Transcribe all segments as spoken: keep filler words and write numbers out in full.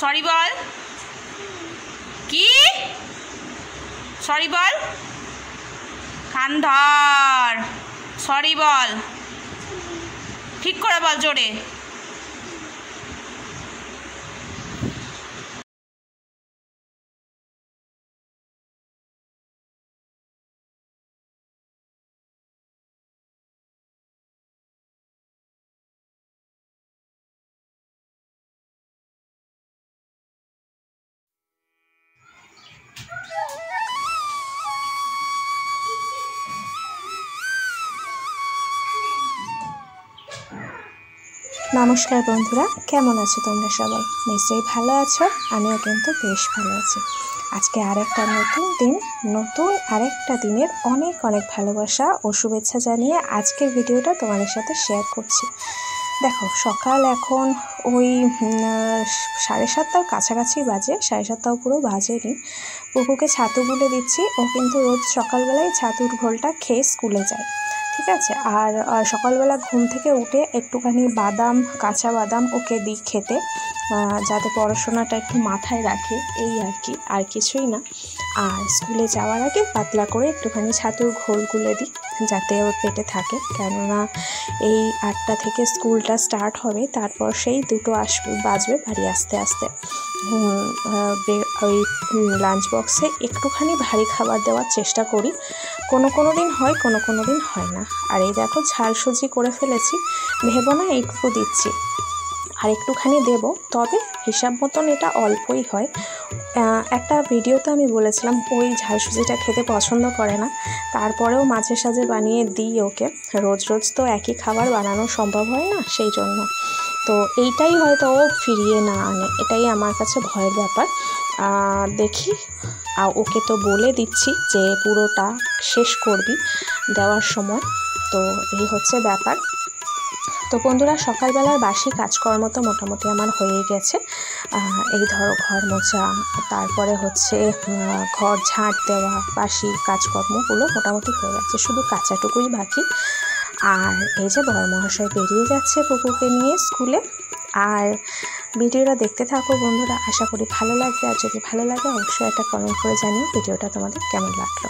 Sorry বল, কি sorry বল, কান ধর, সরি বল, ঠিক করে বল জোরে। নমস্কার বন্ধুরা, কেমন আছো তোমরা সবাই? নিশ্চয়ই ভালো আছো, আমিও কিন্তু বেশ ভালো আছি। আজকে আরেকটা নতুন দিন, নতুন আরেকটা দিনের অনেক অনেক ভালোবাসা ও শুভেচ্ছা জানিয়ে আজকের ভিডিওটা তোমাদের সাথে শেয়ার করছি। দেখো, সকাল এখন ওই সাড়ে সাতটার কাছাকাছি বাজে, সাড়ে সাতটাও পুরো বাজেনি। পুকুকে ছাতু গুলে দিচ্ছি, ও কিন্তু রোজ সকালবেলায় ছাতুর ঘোলটা খেয়ে স্কুলে যায়, ঠিক আছে। আর সকালবেলা ঘুম থেকে উঠে একটুখানি বাদাম, কাঁচা বাদাম ওকে দিই খেতে, যাতে পড়াশোনাটা একটু মাথায় রাখে, এই আর কি, আর কিছুই না। আর স্কুলে যাওয়ার আগে পাতলা করে একটুখানি ছাতুর ঘোল গুলে দিই যাতে ওর পেটে থাকে, কেননা এই আটটা থেকে স্কুলটা স্টার্ট হবে, তারপর সেই দুটো আসবে বাজবে বাড়ি আসতে আসতে। ওই লাঞ্চ বক্সে একটুখানি ভারী খাবার দেওয়ার চেষ্টা করি, কোনো কোনো দিন হয়, কোনো কোনো দিন হয় না। আর এই দেখো ঝাল সুজি করে ফেলেছি, ভেবো না এইটুকু দিচ্ছি, আর একটুখানি দেব, তবে হিসাব মতন এটা অল্পই হয়। একটা ভিডিওতে আমি বলেছিলাম ওই ঝাল সুজিটা খেতে পছন্দ করে না, তারপরেও মাঝে সাঝে বানিয়ে দিই ওকে, রোজ রোজ তো একই খাবার বানানো সম্ভব হয় না, সেই জন্য তো এইটাই হয়তো ও ফিরিয়ে না আনে, এটাই আমার কাছে ভয়ের ব্যাপার। দেখি, ওকে তো বলে দিচ্ছি যে পুরোটা শেষ করবি দেওয়ার সময়, তো এই হচ্ছে ব্যাপার। তো বন্ধুরা, সকালবেলার বাসি কাজকর্ম তো মোটামুটি আমার হয়ে গেছে, এই ধরো ঘর মোছা, তারপরে হচ্ছে ঘর ঝাঁট দেওয়া, বাসি কাজকর্মগুলো মোটামুটি হয়ে গেছে, শুধু কাঁচাটুকুই বাকি। আর এই যে বড়মহাশয় বেরিয়ে যাচ্ছে পুকুকে নিয়ে স্কুলে। আর ভিডিওটা দেখতে থাকো বন্ধুরা, আশা করি ভালো লাগবে, আর যদি ভালো লাগে অবশ্যই একটা কমেন্ট করে জানিও ভিডিওটা তোমাদের কেমন লাগলো।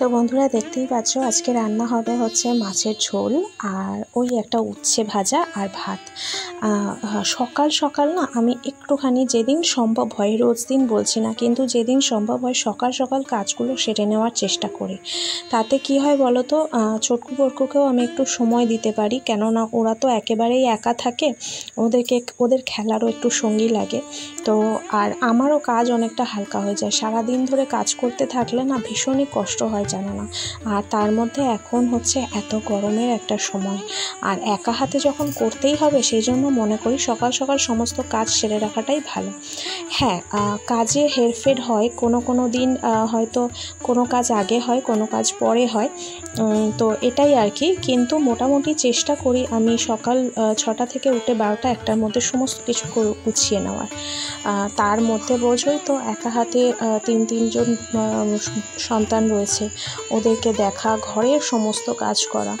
তো বন্ধুরা দেখতেই পাচ্ছ, আজকে রান্না হবে হচ্ছে মাছের ঝোল আর ওই একটা উচ্ছে ভাজা আর ভাত। সকাল সকাল না আমি একটুখানি, যেদিন সম্ভব হয়, রোজ দিন বলছি না, কিন্তু যেদিন সম্ভব হয় সকাল সকাল কাজগুলো সেরে নেওয়ার চেষ্টা করি। তাতে কি হয় বলো তো, ছোটকু বড়কুকেও আমি একটু সময় দিতে পারি, কেননা ওরা তো একেবারেই একা থাকে, ওদেরকে ওদের খেলারও একটু সঙ্গী লাগে। তো আর আমারও কাজ অনেকটা হালকা হয়ে যায়, সারাদিন ধরে কাজ করতে থাকলে না ভীষণই কষ্ট হয় জানো না। আর তার মধ্যে এখন হচ্ছে এত গরমের একটা সময়, আর একা হাতে যখন করতেই হবে, সেই জন্য মনে করি সকাল সকাল সমস্ত কাজ সেরে রাখাটাই ভালো। হ্যাঁ, কাজে হেরফের হয়, কোনো কোনো দিন হয়তো কোনো কাজ আগে হয়, কোনো কাজ পরে হয়, তো এটাই আর কি। কিন্তু মোটামুটি চেষ্টা করি আমি সকাল ছটা থেকে উঠে বারোটা একটার মধ্যে সমস্ত কিছু গুছিয়ে নেওয়ার। তার মধ্যে বোঝোই তো, একা হাতে তিন তিনজন সন্তান রয়েছে, ওদেরকে দেখা, ঘরের সমস্ত কাজ করা,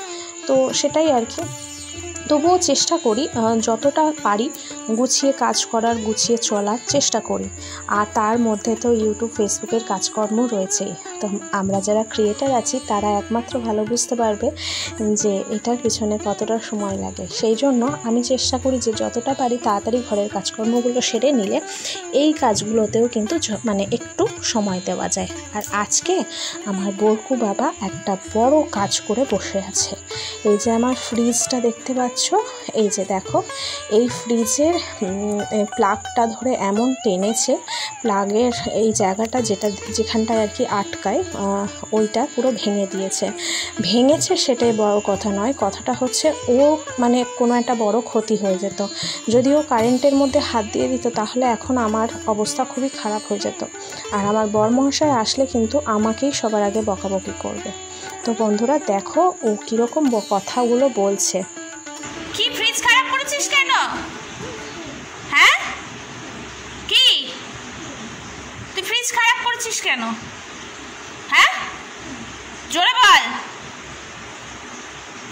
তো সেটাই আর কি। তবুও চেষ্টা করি যতটা পারি গুছিয়ে কাজ করার, গুছিয়ে চলার চেষ্টা করি। আর তার মধ্যে তো ইউটিউব, ফেসবুকের কাজকর্ম রয়েছেই। তো আমরা যারা ক্রিয়েটার আছি তারা একমাত্র ভালো বুঝতে পারবে যে এটার পিছনে কতটা সময় লাগে। সেই জন্য আমি চেষ্টা করি যে যতটা পারি তাড়াতাড়ি ঘরের কাজকর্মগুলো সেরে নিলে এই কাজগুলোতেও কিন্তু মানে একটু সময় দেওয়া যায়। আর আজকে আমার বরকু বাবা একটা বড় কাজ করে বসে আছে। এই যে আমার ফ্রিজটা দেখতে পাচ্ছ, এই যে দেখো, এই ফ্রিজের প্লাগটা ধরে এমন টেনেছে, প্লাগের এই জায়গাটা যেটা যেখানটায় আর কি আটকায় ওইটা পুরো ভেঙে দিয়েছে। ভেঙেছে সেটাই বড় কথা নয়, কথাটা হচ্ছে ও মানে কোনো একটা বড় ক্ষতি হয়ে যেত। যদি ও কারেন্টের মধ্যে হাত দিয়ে দিত তাহলে এখন আমার অবস্থা খুবই খারাপ হয়ে যেত, আর আমার বরমহাশয় আসলে কিন্তু আমাকেই সবার আগে বকাবকি করবে। তো বন্ধুরা দেখো ও কীরকম কথাগুলো বলছে। কি ফ্রিজ খারাপ করেছিস কেন? হ্যাঁ, কি তুই ফ্রিজ খারাপ করেছিস কেন? হ্যাঁ, জোরে বল,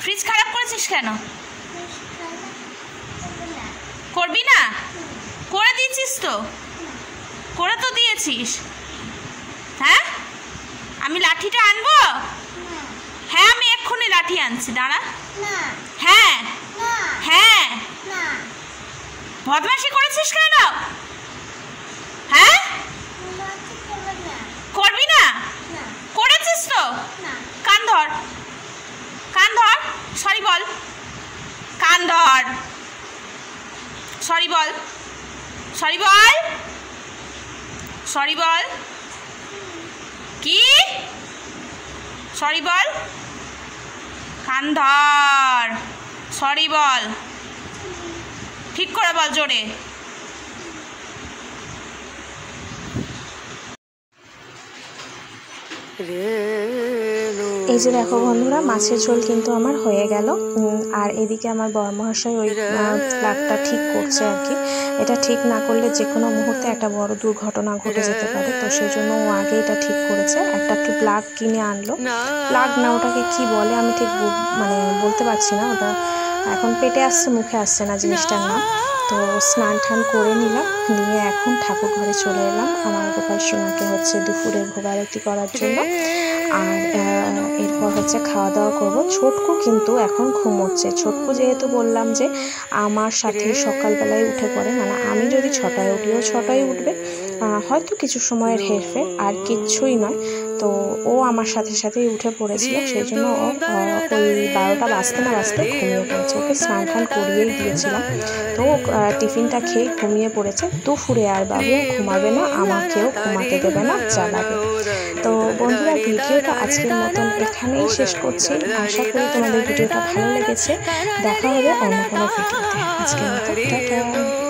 ফ্রিজ খারাপ করেছিস কেন? করবি না? করে দিয়েছিস তো, করে তো দিয়েছিস। হ্যাঁ, আমি লাঠিটা আনবো? হ্যাঁ, আমি এক্ষুনি লাঠি আনছি, দাঁড়া। হ্যাঁ হ্যাঁ, বদমাশি করেছিস কেন? হ্যাঁ, করবি না? করেছিস তো। কান ধর, কান ধর, সরি বল, কান ধর, সরি বল, সরি বল, সরি বল, কি সরি বল, কান ধর, সরি বল, ঠিক করে বল, জোরে। এই যে দেখো বন্ধুরা, মাছের ঝোল কিন্তু আমার হয়ে গেল। আর এদিকে আমার বরমহাশয় ওই প্লাগটা ঠিক করছে আর কি। এটা ঠিক না করলে যে কোনো মুহূর্তে একটা বড় দুর্ঘটনা ঘটে যেতে পারে, তো সেই জন্য ও আগে এটা ঠিক করেছে। একটা প্লাগ কিনে আনলো, প্লাগ না ওটাকে কি বলে আমি ঠিক মানে বলতে পারছি না, ওটা এখন পেটে আসছে, মুখে আসছে না জিনিসটার নাম। তো স্নান টান করে নিলাম, নিয়ে এখন ঠাকুর ঘরে চলে এলাম। আমার গোপাল সোনাকে হচ্ছে দুপুরে ভোগ আরতি করার জন্য, আর এরপর হচ্ছে খাওয়া দাওয়া করবো। ছোটকু কিন্তু এখন ঘুমোচ্ছে। ছোটকু যেহেতু বললাম যে আমার সাথে সকালবেলায় উঠে পড়ে, মানে আমি যদি ছটায় উঠিও ছটায় উঠবে, হয়তো কিছু সময়ের হেরফের, আর কিচ্ছুই নয়। তো ও আমার সাথে সাথেই উঠে পড়েছিল, সেই জন্য ও ওই বারোটা বাজতে না বাজতে ঘুমিয়ে পড়েছে। ওকে স্নান টান করিয়েই দিয়েছিলাম, তো টিফিনটা খেয়ে ঘুমিয়ে পড়েছে। দুপুরে আর বাবু ঘুমাবে না, আমাকেও ঘুমাতে দেবে না, জ্বালাবে। তো বন্ধুরা ভিডিওটা আজকের মতন এখানেই শেষ করছি। আশা করি তোমাদের ভিডিওটা ভালো লেগেছে। দেখা হবে অন্য কোনো ভিডিওতে। আজকের মতো টাটা।